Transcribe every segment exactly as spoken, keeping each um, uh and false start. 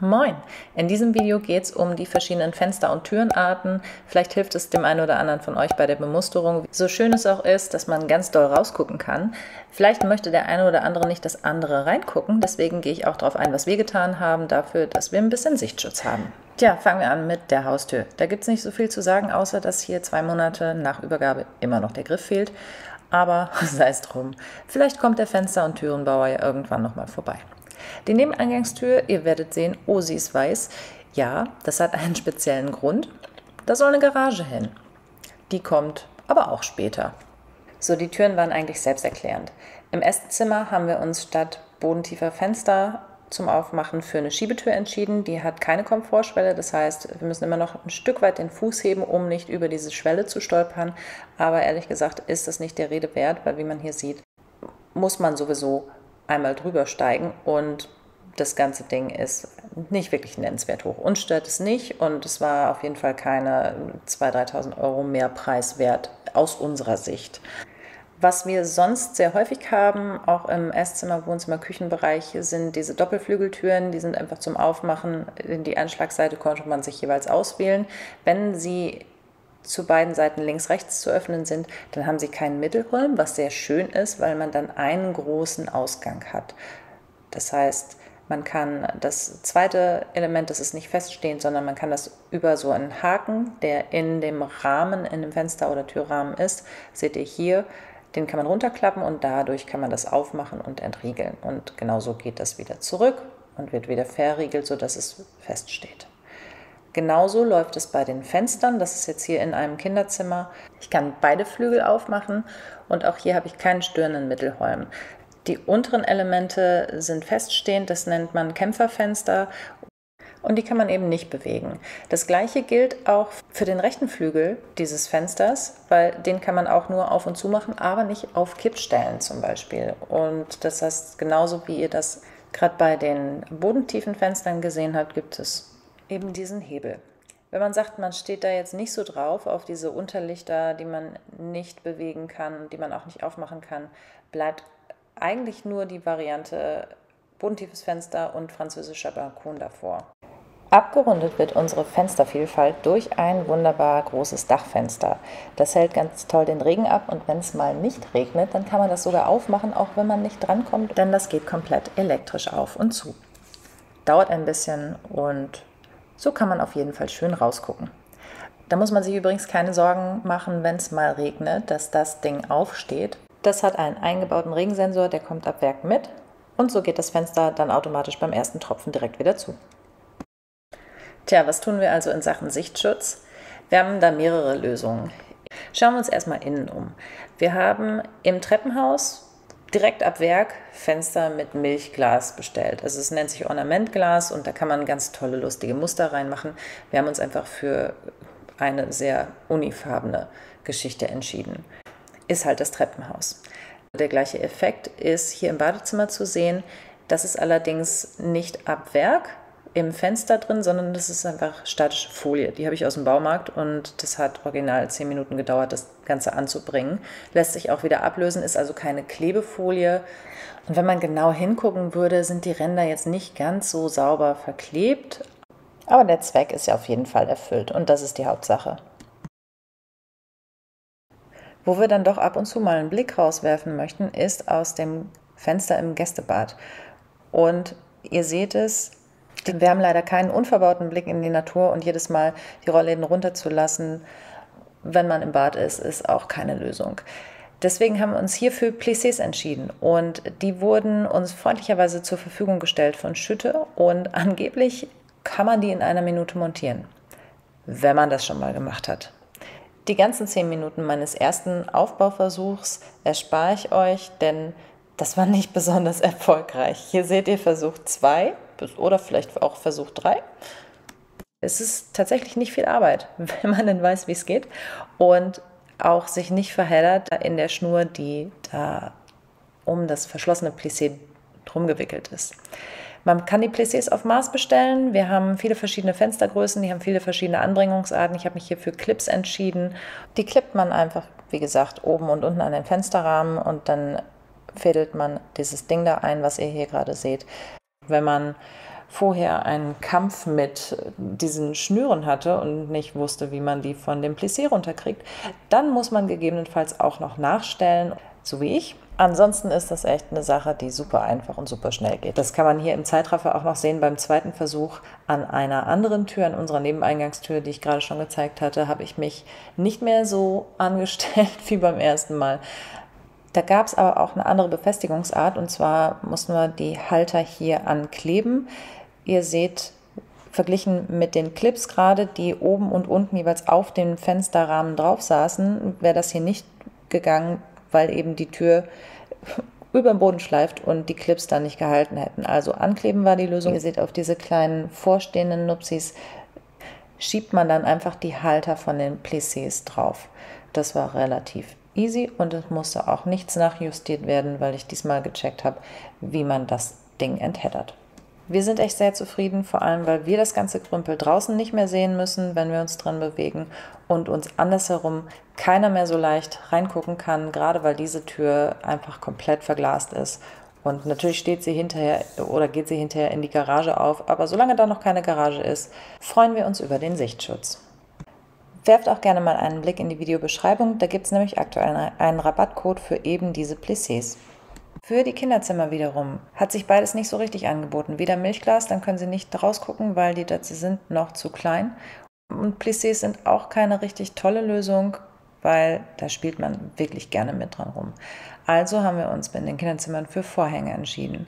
Moin! In diesem Video geht es um die verschiedenen Fenster- und Türenarten. Vielleicht hilft es dem einen oder anderen von euch bei der Bemusterung, so schön es auch ist, dass man ganz doll rausgucken kann. Vielleicht möchte der eine oder andere nicht das andere reingucken, deswegen gehe ich auch darauf ein, was wir getan haben, dafür, dass wir ein bisschen Sichtschutz haben. Tja, fangen wir an mit der Haustür. Da gibt es nicht so viel zu sagen, außer dass hier zwei Monate nach Übergabe immer noch der Griff fehlt. Aber sei es drum, vielleicht kommt der Fenster- und Türenbauer ja irgendwann nochmal vorbei. Die Nebeneingangstür, ihr werdet sehen, oh, sie ist weiß. Ja, das hat einen speziellen Grund. Da soll eine Garage hin. Die kommt aber auch später. So, die Türen waren eigentlich selbsterklärend. Im Esszimmer haben wir uns statt bodentiefer Fenster zum Aufmachen für eine Schiebetür entschieden. Die hat keine Komfortschwelle, das heißt, wir müssen immer noch ein Stück weit den Fuß heben, um nicht über diese Schwelle zu stolpern. Aber ehrlich gesagt ist das nicht der Rede wert, weil wie man hier sieht, muss man sowieso einmal drüber steigen und das ganze Ding ist nicht wirklich nennenswert hoch. Uns stört es nicht und es war auf jeden Fall keine zweitausend, dreitausend Euro mehr Preis wert aus unserer Sicht. Was wir sonst sehr häufig haben, auch im Esszimmer, Wohnzimmer, Küchenbereich, sind diese Doppelflügeltüren. Die sind einfach zum Aufmachen. Die Einschlagseite konnte man sich jeweils auswählen. Wenn sie zu beiden Seiten links, rechts zu öffnen sind, dann haben sie keinen Mittelholm, was sehr schön ist, weil man dann einen großen Ausgang hat. Das heißt, man kann das zweite Element, das ist nicht feststehend, sondern man kann das über so einen Haken, der in dem Rahmen, in dem Fenster- oder Türrahmen ist, seht ihr hier, den kann man runterklappen und dadurch kann man das aufmachen und entriegeln. Und genauso geht das wieder zurück und wird wieder verriegelt, sodass es feststeht. Genauso läuft es bei den Fenstern, das ist jetzt hier in einem Kinderzimmer. Ich kann beide Flügel aufmachen und auch hier habe ich keinen störenden Mittelholm. Die unteren Elemente sind feststehend, das nennt man Kämpferfenster und die kann man eben nicht bewegen. Das gleiche gilt auch für den rechten Flügel dieses Fensters, weil den kann man auch nur auf und zu machen, aber nicht auf Kippstellen zum Beispiel. Und das heißt, genauso wie ihr das gerade bei den bodentiefen Fenstern gesehen habt, gibt es eben diesen Hebel. Wenn man sagt, man steht da jetzt nicht so drauf, auf diese Unterlichter, die man nicht bewegen kann, die man auch nicht aufmachen kann, bleibt eigentlich nur die Variante bodentiefes Fenster und französischer Balkon davor. Abgerundet wird unsere Fenstervielfalt durch ein wunderbar großes Dachfenster. Das hält ganz toll den Regen ab und wenn es mal nicht regnet, dann kann man das sogar aufmachen, auch wenn man nicht drankommt, denn das geht komplett elektrisch auf und zu. Dauert ein bisschen und so kann man auf jeden Fall schön rausgucken. Da muss man sich übrigens keine Sorgen machen, wenn es mal regnet, dass das Ding aufsteht. Das hat einen eingebauten Regensensor, der kommt ab Werk mit. Und so geht das Fenster dann automatisch beim ersten Tropfen direkt wieder zu. Tja, was tun wir also in Sachen Sichtschutz? Wir haben da mehrere Lösungen. Schauen wir uns erstmal innen um. Wir haben im Treppenhaus direkt ab Werk Fenster mit Milchglas bestellt. Also es nennt sich Ornamentglas und da kann man ganz tolle, lustige Muster reinmachen. Wir haben uns einfach für eine sehr unifarbene Geschichte entschieden. Ist halt das Treppenhaus. Der gleiche Effekt ist hier im Badezimmer zu sehen. Das ist allerdings nicht ab Werk im Fenster drin, sondern das ist einfach statische Folie. Die habe ich aus dem Baumarkt und das hat original zehn Minuten gedauert, das Ganze anzubringen. Lässt sich auch wieder ablösen, ist also keine Klebefolie. Und wenn man genau hingucken würde, sind die Ränder jetzt nicht ganz so sauber verklebt. Aber der Zweck ist ja auf jeden Fall erfüllt und das ist die Hauptsache. Wo wir dann doch ab und zu mal einen Blick rauswerfen möchten, ist aus dem Fenster im Gästebad. Und ihr seht es, wir haben leider keinen unverbauten Blick in die Natur und jedes Mal die Rollläden runterzulassen, wenn man im Bad ist, ist auch keine Lösung. Deswegen haben wir uns hier für Plissées entschieden und die wurden uns freundlicherweise zur Verfügung gestellt von Schütte und angeblich kann man die in einer Minute montieren, wenn man das schon mal gemacht hat. Die ganzen zehn Minuten meines ersten Aufbauversuchs erspare ich euch, denn das war nicht besonders erfolgreich. Hier seht ihr Versuch zwei. Oder vielleicht auch Versuch drei. Es ist tatsächlich nicht viel Arbeit, wenn man dann weiß, wie es geht. Und auch sich nicht verheddert in der Schnur, die da um das verschlossene Plissé drum gewickelt ist. Man kann die Plissés auf Maß bestellen. Wir haben viele verschiedene Fenstergrößen, die haben viele verschiedene Anbringungsarten. Ich habe mich hier für Clips entschieden. Die klippt man einfach, wie gesagt, oben und unten an den Fensterrahmen und dann fädelt man dieses Ding da ein, was ihr hier gerade seht. Wenn man vorher einen Kampf mit diesen Schnüren hatte und nicht wusste, wie man die von dem Plissé runterkriegt, dann muss man gegebenenfalls auch noch nachstellen, so wie ich. Ansonsten ist das echt eine Sache, die super einfach und super schnell geht. Das kann man hier im Zeitraffer auch noch sehen. Beim zweiten Versuch an einer anderen Tür, an unserer Nebeneingangstür, die ich gerade schon gezeigt hatte, habe ich mich nicht mehr so angestellt wie beim ersten Mal. Da gab es aber auch eine andere Befestigungsart, und zwar mussten wir die Halter hier ankleben. Ihr seht, verglichen mit den Clips gerade, die oben und unten jeweils auf den Fensterrahmen drauf saßen, wäre das hier nicht gegangen, weil eben die Tür über den Boden schleift und die Clips dann nicht gehalten hätten. Also ankleben war die Lösung. Ihr seht, auf diese kleinen vorstehenden Nupsis schiebt man dann einfach die Halter von den Plissés drauf. Das war relativ easy und es musste auch nichts nachjustiert werden, weil ich diesmal gecheckt habe, wie man das Ding entheddert. Wir sind echt sehr zufrieden, vor allem weil wir das ganze Krümpel draußen nicht mehr sehen müssen, wenn wir uns drin bewegen, und uns andersherum keiner mehr so leicht reingucken kann, gerade weil diese Tür einfach komplett verglast ist. Und natürlich steht sie hinterher oder geht sie hinterher in die Garage auf, aber solange da noch keine Garage ist, freuen wir uns über den Sichtschutz. Werft auch gerne mal einen Blick in die Videobeschreibung, da gibt es nämlich aktuell einen Rabattcode für eben diese Plissés. Für die Kinderzimmer wiederum hat sich beides nicht so richtig angeboten. Weder Milchglas, dann können sie nicht rausgucken, weil die dazu sind noch zu klein. Und Plissés sind auch keine richtig tolle Lösung, weil da spielt man wirklich gerne mit dran rum. Also haben wir uns bei den Kinderzimmern für Vorhänge entschieden.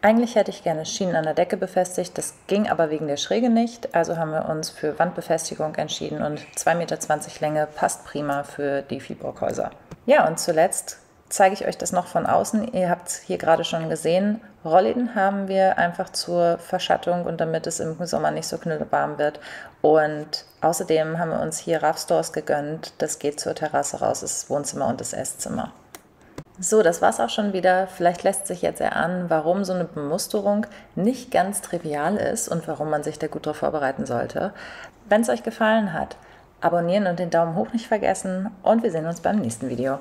Eigentlich hätte ich gerne Schienen an der Decke befestigt, das ging aber wegen der Schräge nicht. Also haben wir uns für Wandbefestigung entschieden, und zwei Meter zwanzig Länge passt prima für die Viebrockhäuser. Ja, und zuletzt zeige ich euch das noch von außen. Ihr habt es hier gerade schon gesehen. Rollläden haben wir einfach zur Verschattung und damit es im Sommer nicht so knüppelwarm wird. Und außerdem haben wir uns hier Raffstores gegönnt. Das geht zur Terrasse raus, das Wohnzimmer und das Esszimmer. So, das war's auch schon wieder. Vielleicht lässt sich jetzt erahnen, warum so eine Bemusterung nicht ganz trivial ist und warum man sich da gut drauf vorbereiten sollte. Wenn es euch gefallen hat, abonnieren und den Daumen hoch nicht vergessen, und wir sehen uns beim nächsten Video.